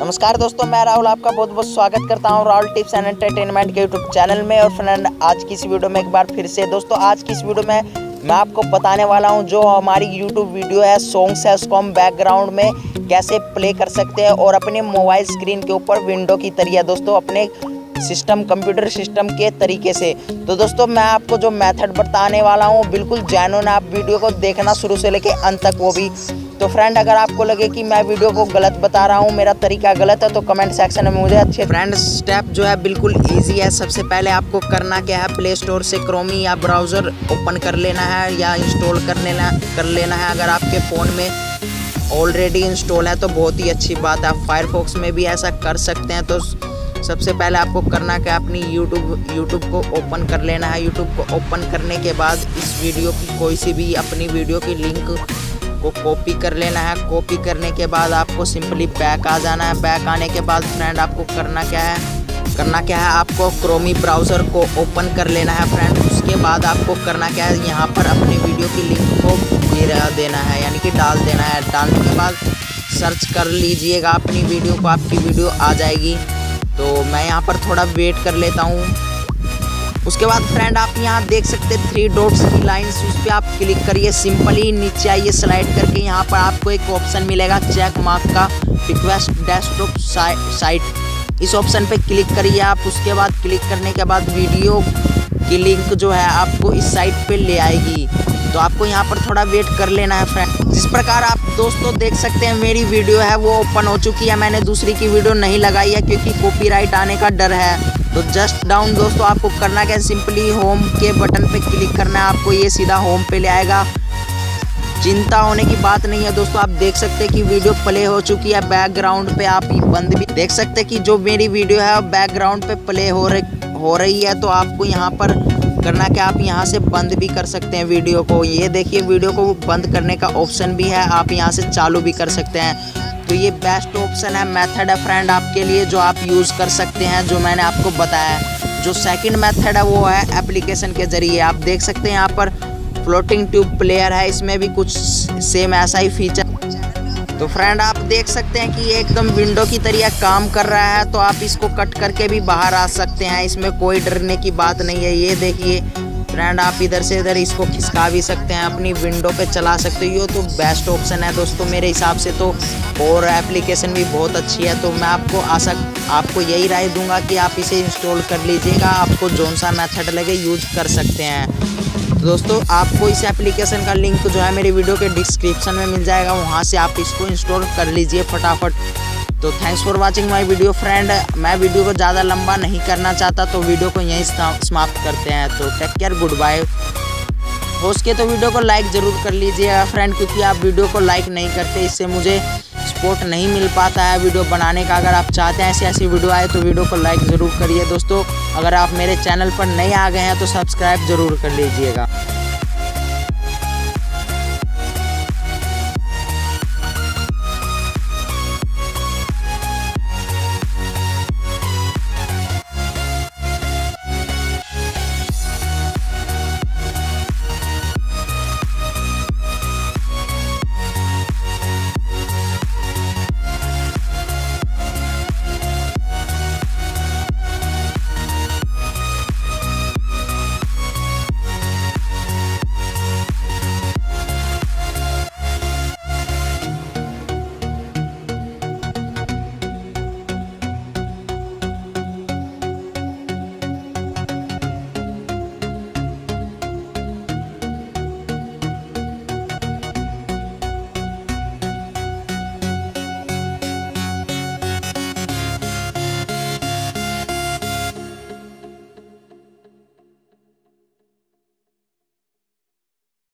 नमस्कार दोस्तों, मैं राहुल आपका बहुत बहुत स्वागत करता हूं राहुल टिप्स एंड एंटरटेनमेंट के यूट्यूब चैनल में। और फ्रेंड, आज की इस वीडियो में एक बार फिर से दोस्तों मैं आपको बताने वाला हूं जो हमारी YouTube वीडियो है, सॉन्ग्स है, उसको हम बैकग्राउंड में कैसे प्ले कर सकते हैं और अपने मोबाइल स्क्रीन के ऊपर विंडो की तरह दोस्तों अपने सिस्टम कंप्यूटर सिस्टम के तरीके से। तो दोस्तों मैं आपको जो मेथड बताने वाला हूँ बिल्कुल जैनून, आप वीडियो को देखना शुरू से लेके अंत तक, वो भी। तो फ्रेंड, अगर आपको लगे कि मैं वीडियो को गलत बता रहा हूँ, मेरा तरीका गलत है, तो कमेंट सेक्शन में मुझे अच्छे। फ्रेंड, स्टेप जो है बिल्कुल ईजी है। सबसे पहले आपको करना क्या है, प्ले स्टोर से क्रोमी या ब्राउज़र ओपन कर लेना है या इंस्टॉल कर लेना है। अगर आपके फ़ोन में ऑलरेडी इंस्टॉल है तो बहुत ही अच्छी बात है, फायरफॉक्स में भी ऐसा कर सकते हैं। तो सबसे पहले आपको करना क्या, अपनी यूट्यूब को ओपन कर लेना है। यूट्यूब को ओपन करने के बाद इस वीडियो की कोई सी भी अपनी वीडियो की लिंक को कॉपी कर लेना है। कॉपी करने के बाद आपको सिंपली बैक आ जाना है। बैक आने के बाद फ्रेंड आपको करना क्या है, आपको क्रोमी ब्राउज़र को ओपन कर लेना है। फ्रेंड, उसके बाद आपको करना क्या है, यहाँ पर अपनी वीडियो की लिंक को गिरा देना है, यानी कि डाल देना है। डालने के बाद सर्च कर लीजिएगा अपनी वीडियो को, आपकी वीडियो आ जाएगी। तो मैं यहाँ पर थोड़ा वेट कर लेता हूँ। उसके बाद फ्रेंड आप यहाँ देख सकते हैं 3 डॉट्स की लाइन्स, उस पर आप क्लिक करिए। सिंपली नीचे आइए, स्लाइड करके यहाँ पर आपको एक ऑप्शन मिलेगा चेक मार्क का, रिक्वेस्ट डेस्कटॉप साइट, इस ऑप्शन पे क्लिक करिए आप। उसके बाद क्लिक करने के बाद वीडियो की लिंक जो है आपको इस साइट पर ले आएगी। तो आपको यहाँ पर थोड़ा वेट कर लेना है। फ्रेंड, जिस प्रकार आप दोस्तों देख सकते हैं मेरी वीडियो है वो ओपन हो चुकी है, मैंने दूसरी की वीडियो नहीं लगाई है क्योंकि कॉपीराइट आने का डर है। तो जस्ट डाउन दोस्तों आपको करना क्या है, सिंपली होम के बटन पे क्लिक करना है, आपको ये सीधा होम पे ले आएगा। चिंता होने की बात नहीं है दोस्तों, आप देख सकते हैं कि वीडियो प्ले हो चुकी है। बैकग्राउंड पे आप बंद भी देख सकते हैं कि जो मेरी वीडियो है बैकग्राउंड पे प्ले हो रही है। तो आपको यहाँ पर करना क्या, आप यहाँ से बंद भी कर सकते हैं वीडियो को। ये देखिए वीडियो को बंद करने का ऑप्शन भी है, आप यहाँ से चालू भी कर सकते हैं। तो ये बेस्ट ऑप्शन है, मेथड है फ्रेंड आपके लिए जो आप यूज़ कर सकते हैं, जो मैंने आपको बताया है। जो सेकंड मेथड है वो है एप्लीकेशन के ज़रिए। आप देख सकते हैं यहाँ पर फ्लोटिंग ट्यूब प्लेयर है, इसमें भी कुछ सेम ऐसा ही फीचर। तो फ्रेंड आप देख सकते हैं कि ये एकदम विंडो की तरह काम कर रहा है। तो आप इसको कट करके भी बाहर आ सकते हैं, इसमें कोई डरने की बात नहीं है। ये देखिए फ्रेंड, आप इधर से इधर इसको खिसका भी सकते हैं, अपनी विंडो पे चला सकते हो। तो बेस्ट ऑप्शन है दोस्तों मेरे हिसाब से तो, और एप्लीकेशन भी बहुत अच्छी है। तो मैं आपको आपको यही राय दूंगा कि आप इसे इंस्टॉल कर लीजिएगा, आपको जौन सा मेथड लगे यूज कर सकते हैं। तो दोस्तों आपको इस एप्लीकेशन का लिंक जो है मेरी वीडियो के डिस्क्रिप्शन में मिल जाएगा, वहाँ से आप इसको इंस्टॉल कर लीजिए फटाफट। तो thanks for watching my video friend. मैं वीडियो को ज़्यादा लंबा नहीं करना चाहता, तो वीडियो को यहीं समाप्त करते हैं। तो टेक केयर, गुड बाय। हो सके तो वीडियो को लाइक ज़रूर कर लीजिएगा फ्रेंड, क्योंकि आप वीडियो को लाइक नहीं करते, इससे मुझे सपोर्ट नहीं मिल पाता है वीडियो बनाने का। अगर आप चाहते हैं ऐसी ऐसी वीडियो आए तो वीडियो को लाइक ज़रूर करिए दोस्तों। अगर आप मेरे चैनल पर नए आ गए हैं तो सब्सक्राइब ज़रूर कर लीजिएगा।